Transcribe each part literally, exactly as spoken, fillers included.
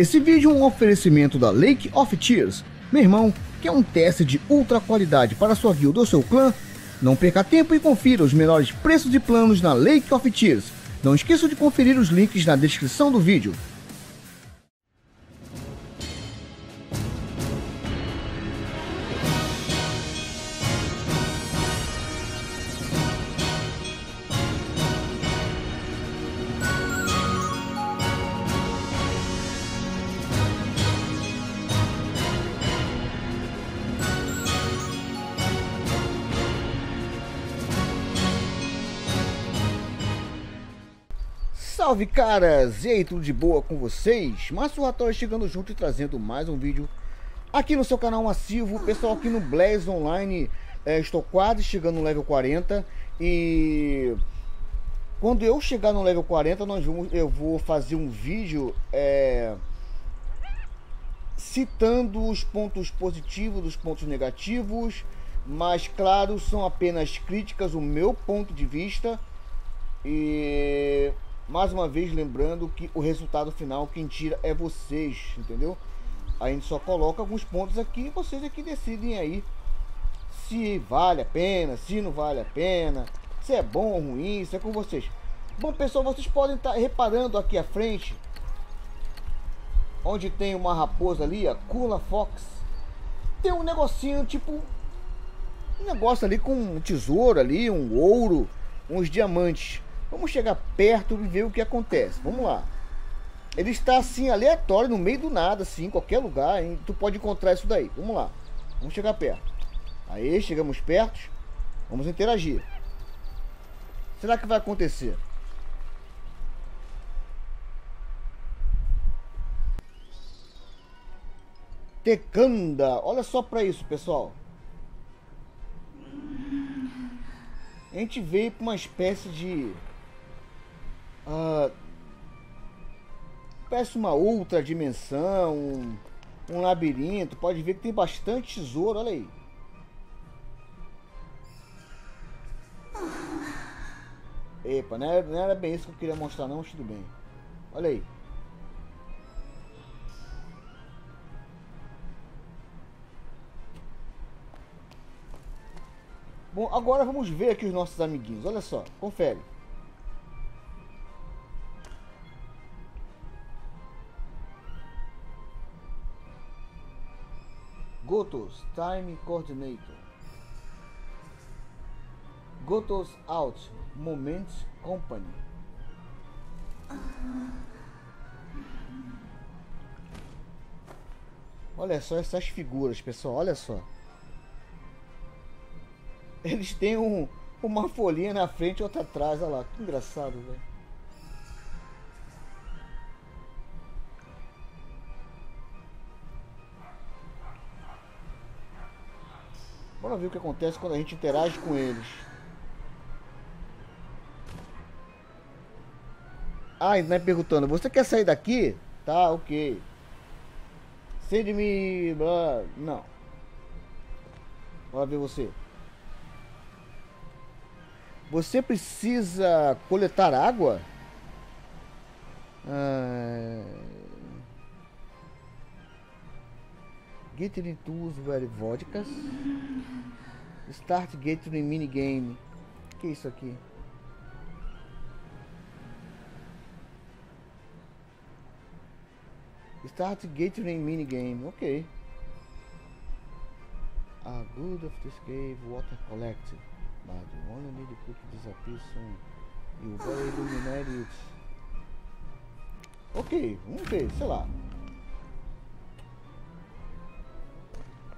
Esse vídeo é um oferecimento da Lake of Tears. Meu irmão, quer um teste de ultra qualidade para sua guilda ou seu clã? Não perca tempo e confira os melhores preços e planos na Lake of Tears. Não esqueça de conferir os links na descrição do vídeo. Salve caras, e aí, tudo de boa com vocês? Márcio Ratóis chegando junto e trazendo mais um vídeo aqui no seu canal Massivo. Pessoal, aqui no Blaze Online, é, estou quase chegando no level quarenta. E quando eu chegar no level quarenta, nós vamos, eu vou fazer um vídeo é, citando os pontos positivos, os pontos negativos. Mas claro, são apenas críticas, o meu ponto de vista. E... mais uma vez lembrando que o resultado final, quem tira é vocês, entendeu? A gente só coloca alguns pontos aqui e vocês é que decidem aí se vale a pena, se não vale a pena, se é bom ou ruim, isso é com vocês. Bom pessoal, vocês podem estar reparando aqui à frente, onde tem uma raposa ali, a Kula Fox. Tem um negocinho tipo, um negócio ali com um tesouro ali, um ouro, uns diamantes. Vamos chegar perto e ver o que acontece. Vamos lá. Ele está assim, aleatório, no meio do nada, assim, em qualquer lugar, hein? Tu pode encontrar isso daí. Vamos lá. Vamos chegar perto. Aí, chegamos perto. Vamos interagir. Será que vai acontecer? Tecanda. Olha só pra isso, pessoal. A gente veio pra uma espécie de... Uh, parece uma outra dimensão, um, um labirinto. Pode ver que tem bastante tesouro, olha aí. Epa, não era, não era bem isso que eu queria mostrar não, mas tudo bem. Olha aí. Bom, agora vamos ver aqui os nossos amiguinhos, olha só, confere. Gotos Time Coordinator, Gotos Out Moments Company, olha só essas figuras pessoal, olha só, eles têm um, uma folhinha na frente e outra atrás, olha lá, que engraçado velho. Bora ver o que acontece quando a gente interage com eles. Ah, ainda é perguntando, você quer sair daqui? Tá, ok. Send me... não. Bora ver você. Você precisa coletar água? Ah... Getting tools very vodkas. Start getting minigame. Que é isso aqui? Start getting minigame. Ok. A good of this cave water collected. But you only need to cook disappear soon. You better illuminate it. Ok, vamos ver, sei lá.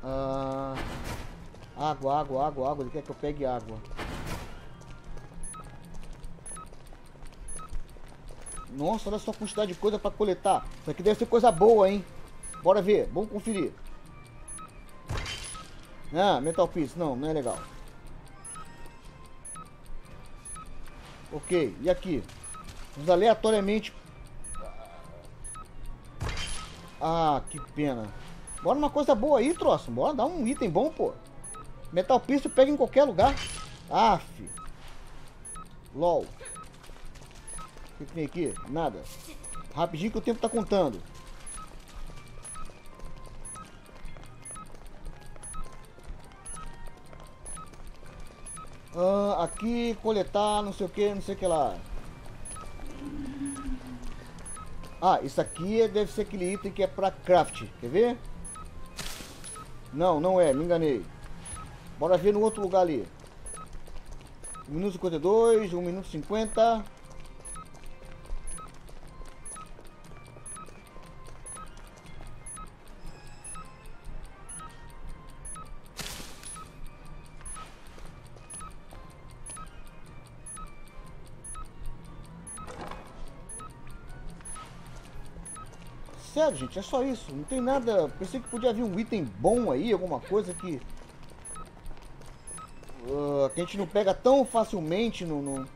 Ah, água, água, água, água. Ele quer que eu pegue água. Nossa, olha só a quantidade de coisa para coletar. Isso aqui deve ser coisa boa, hein? Bora ver, vamos conferir. Ah, metal piece, não, não é legal. Ok, e aqui? Vamos aleatoriamente... Ah, que pena. Bora uma coisa boa aí, troço. Bora dar um item bom, pô. Metal Piece pega em qualquer lugar. Aff. L O L. O que tem aqui? Nada. Rapidinho que o tempo tá contando. ah, aqui, coletar, não sei o que, não sei o que lá. Ah, isso aqui deve ser aquele item que é pra craft, quer ver? Não, não é, me enganei. Bora ver no outro lugar ali. um minuto e cinquenta e dois, um minuto e cinquenta. Sério, gente, é só isso. Não tem nada. Pensei que podia haver um item bom aí, alguma coisa que... Uh, que a gente não pega tão facilmente no... no...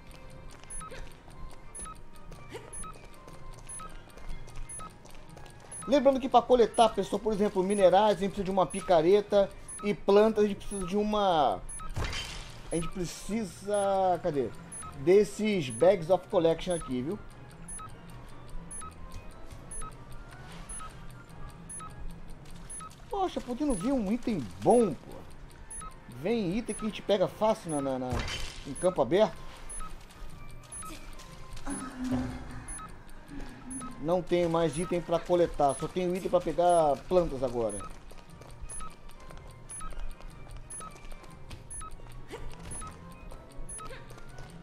Lembrando que para coletar, pessoal, por exemplo, minerais, a gente precisa de uma picareta. E plantas, a gente precisa de uma... A gente precisa... Cadê? Desses bags of collection aqui, viu? Poxa, podendo vir um item bom, pô. Vem item que a gente pega fácil na, na, na, em campo aberto. Não tenho mais item pra coletar, só tenho item pra pegar plantas agora.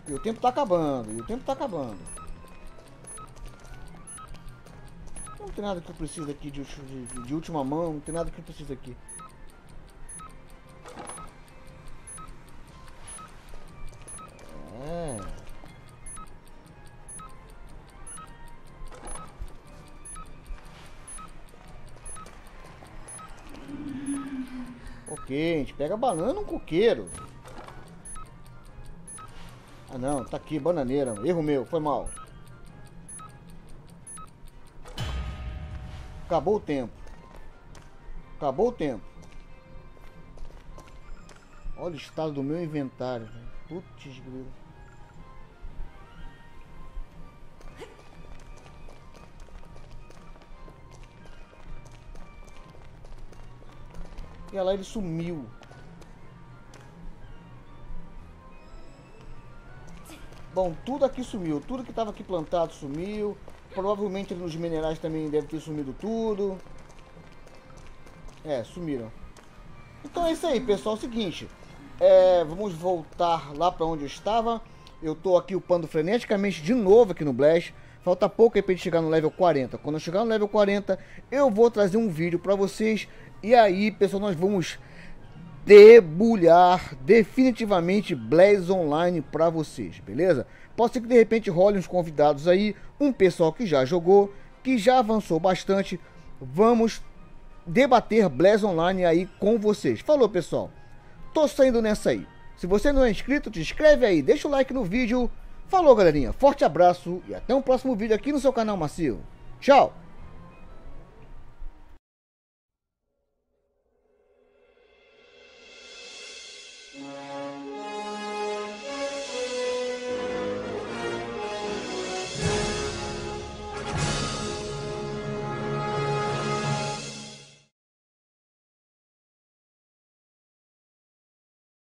E o tempo tá acabando, e o tempo tá acabando. Não tem nada que eu preciso aqui de, de, de última mão, não tem nada que eu preciso aqui. É. Ok, a gente pega banana, um coqueiro. Ah não, tá aqui, bananeira, erro meu, foi mal. Acabou o tempo. Acabou o tempo. Olha o estado do meu inventário. Putz, grilo. E olha lá, ele sumiu. Bom, tudo aqui sumiu. Tudo que estava aqui plantado sumiu. Provavelmente nos minerais também deve ter sumido tudo. É, sumiram. Então é isso aí, pessoal. É o seguinte, é, vamos voltar lá para onde eu estava. Eu tô aqui upando freneticamente de novo aqui no Bless. Falta pouco aí pra gente chegar no level quarenta. Quando eu chegar no level quarenta, eu vou trazer um vídeo para vocês. E aí, pessoal, nós vamos debulhar definitivamente Blaze Online para vocês, beleza? Pode ser que de repente role uns convidados aí, um pessoal que já jogou, que já avançou bastante. Vamos debater Blaze Online aí com vocês. Falou, pessoal, tô saindo nessa aí. Se você não é inscrito, te inscreve aí, deixa o like no vídeo. Falou, galerinha, forte abraço e até um próximo vídeo aqui no seu canal Massivo. Tchau!